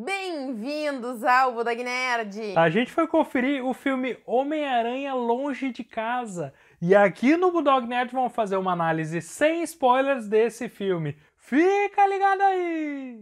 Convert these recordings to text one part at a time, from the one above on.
Bem-vindos ao Bulldog Nerd! A gente foi conferir o filme Homem-Aranha Longe de Casa. E aqui no Bulldog Nerd vamos fazer uma análise sem spoilers desse filme. Fica ligado aí!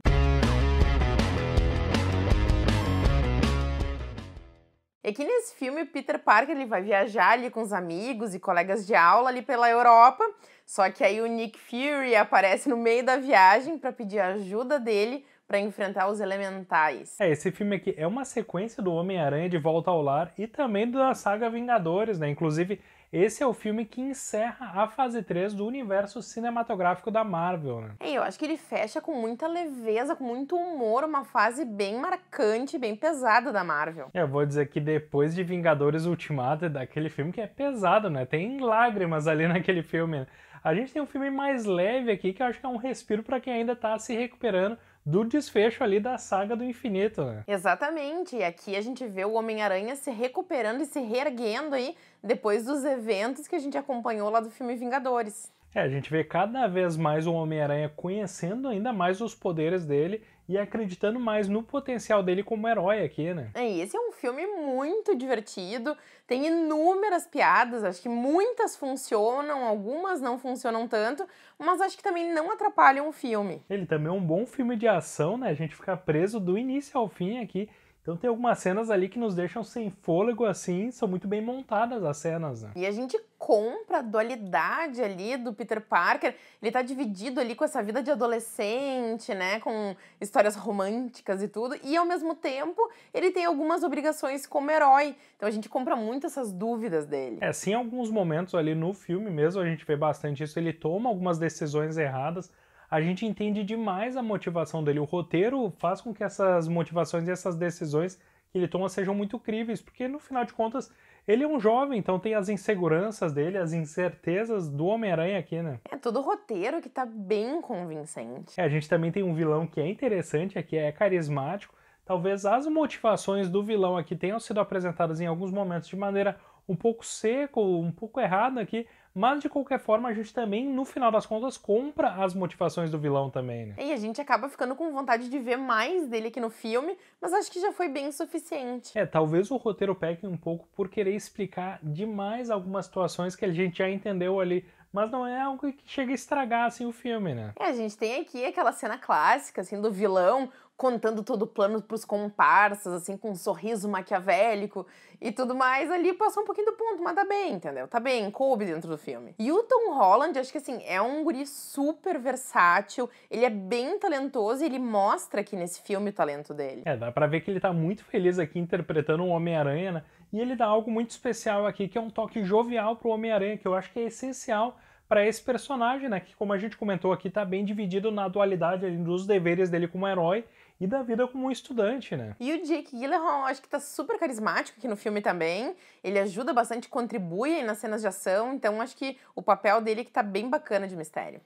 E aqui nesse filme, Peter Parker ele vai viajar ali com os amigos e colegas de aula ali pela Europa. Só que aí o Nick Fury aparece no meio da viagem para pedir a ajuda dele para enfrentar os elementais. Esse filme aqui é uma sequência do Homem-Aranha de Volta ao Lar e também da saga Vingadores, né? Inclusive, esse é o filme que encerra a fase 3 do universo cinematográfico da Marvel, né? Eu acho que ele fecha com muita leveza, com muito humor, uma fase bem marcante, bem pesada da Marvel. Eu vou dizer que depois de Vingadores Ultimato, daquele filme que é pesado, né? Tem lágrimas ali naquele filme, né? A gente tem um filme mais leve aqui, que eu acho que é um respiro para quem ainda tá se recuperando do desfecho ali da saga do Infinito, né? Exatamente, e aqui a gente vê o Homem-Aranha se recuperando e se reerguendo aí depois dos eventos que a gente acompanhou lá do filme Vingadores. A gente vê cada vez mais o Homem-Aranha conhecendo ainda mais os poderes dele e acreditando mais no potencial dele como herói aqui, né? Esse é um filme muito divertido, tem inúmeras piadas, acho que muitas funcionam, algumas não funcionam tanto, mas acho que também não atrapalham o filme. Ele também é um bom filme de ação, né? A gente fica preso do início ao fim aqui. Então tem algumas cenas ali que nos deixam sem fôlego, assim, são muito bem montadas as cenas, né? E a gente compra a dualidade ali do Peter Parker, ele tá dividido ali com essa vida de adolescente, né, com histórias românticas e tudo, e ao mesmo tempo ele tem algumas obrigações como herói, então a gente compra muito essas dúvidas dele. Sim, em alguns momentos ali no filme mesmo a gente vê bastante isso, ele toma algumas decisões erradas, a gente entende demais a motivação dele. O roteiro faz com que essas motivações e essas decisões que ele toma sejam muito críveis, porque no final de contas ele é um jovem, então tem as inseguranças dele, as incertezas do Homem-Aranha aqui, né? Todo roteiro que tá bem convincente. A gente também tem um vilão que é interessante aqui, é carismático. Talvez as motivações do vilão aqui tenham sido apresentadas em alguns momentos de maneira um pouco seca, um pouco errada aqui, mas de qualquer forma a gente também, no final das contas, compra as motivações do vilão também, né? E a gente acaba ficando com vontade de ver mais dele aqui no filme, mas acho que já foi bem suficiente. Talvez o roteiro peque um pouco por querer explicar demais algumas situações que a gente já entendeu ali, mas não é algo que chega a estragar, assim, o filme, né? A gente tem aqui aquela cena clássica, assim, do vilão contando todo o plano pros comparsas, assim, com um sorriso maquiavélico e tudo mais, ali passou um pouquinho do ponto, mas tá bem, entendeu? Tá bem, coube dentro do filme. E o Tom Holland, acho que assim, é um guri super versátil, ele é bem talentoso e ele mostra aqui nesse filme o talento dele. Dá pra ver que ele tá muito feliz aqui interpretando um Homem-Aranha, né? E ele dá algo muito especial aqui, que é um toque jovial pro Homem-Aranha, que eu acho que é essencial para esse personagem, né? Que, como a gente comentou aqui, tá bem dividido na dualidade ali, dos deveres dele como herói e da vida como um estudante, né? E o Jake Gyllenhaal, acho que tá super carismático aqui no filme também, ele ajuda bastante, contribui aí nas cenas de ação, então acho que o papel dele que tá bem bacana de mistério.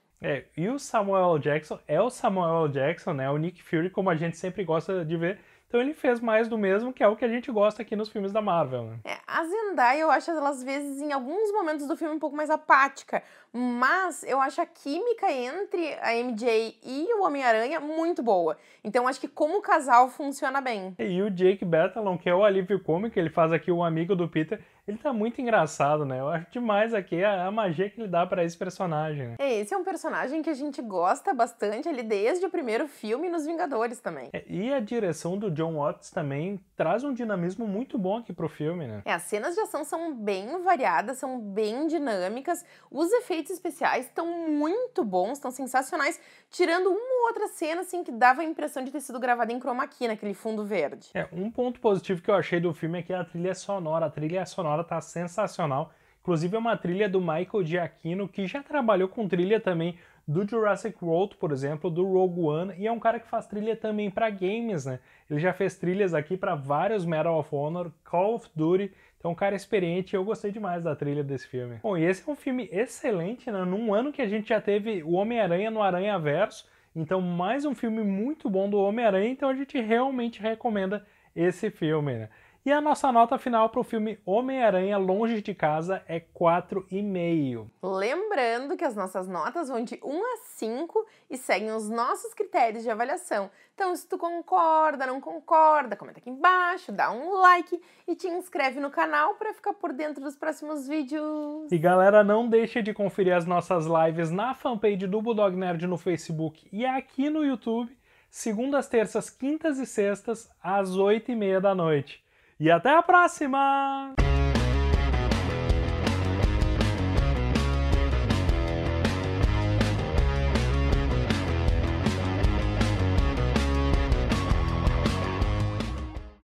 E o Samuel L. Jackson é o Samuel L. Jackson, né? O Nick Fury, como a gente sempre gosta de ver, então ele fez mais do mesmo, que é o que a gente gosta aqui nos filmes da Marvel, né? A Zendaya, eu acho ela, às vezes, em alguns momentos do filme, um pouco mais apática, mas eu acho a química entre a MJ e o Homem-Aranha muito boa. Então, acho que como casal funciona bem. E o Jake Batalon, que é o alívio cômico, ele faz aqui o amigo do Peter, ele tá muito engraçado, né? Eu acho demais aqui a magia que ele dá pra esse personagem, né? Esse é um personagem que a gente gosta bastante, ele desde o primeiro filme nos Vingadores também. E a direção do John Watts também traz um dinamismo muito bom aqui pro filme, né? As cenas de ação são bem variadas, são bem dinâmicas, os efeitos especiais estão muito bons, estão sensacionais, tirando uma ou outra cena, assim, que dava a impressão de ter sido gravada em chroma key, naquele fundo verde. Um ponto positivo que eu achei do filme é que a trilha sonora, tá sensacional. Inclusive é uma trilha do Michael Giacchino, que já trabalhou com trilha também do Jurassic World, por exemplo, do Rogue One, e é um cara que faz trilha também para games, né? Ele já fez trilhas aqui para vários Medal of Honor, Call of Duty, então um cara experiente, eu gostei demais da trilha desse filme. E esse é um filme excelente, né? Num ano que a gente já teve o Homem-Aranha no Aranhaverso, então mais um filme muito bom do Homem-Aranha, então a gente realmente recomenda esse filme, né? E a nossa nota final para o filme Homem-Aranha Longe de Casa é 4,5. Lembrando que as nossas notas vão de 1 a 5 e seguem os nossos critérios de avaliação. Então, se tu concorda, não concorda, comenta aqui embaixo, dá um like e te inscreve no canal para ficar por dentro dos próximos vídeos. E galera, não deixa de conferir as nossas lives na fanpage do Bulldog Nerd no Facebook e aqui no YouTube, segundas, terças, quintas e sextas, às 20h30 da noite. E até a próxima!